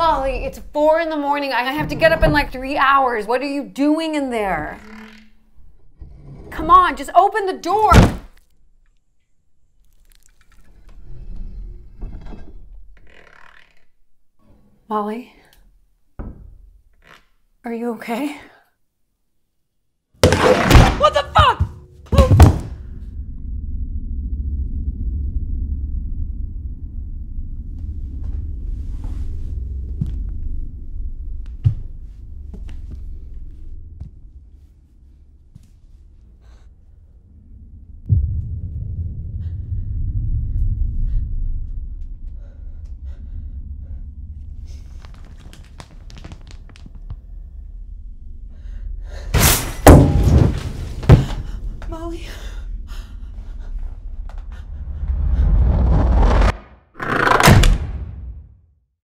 Molly, it's 4 in the morning. I have to get up in like 3 hours. What are you doing in there? Come on, just open the door. Molly, are you okay?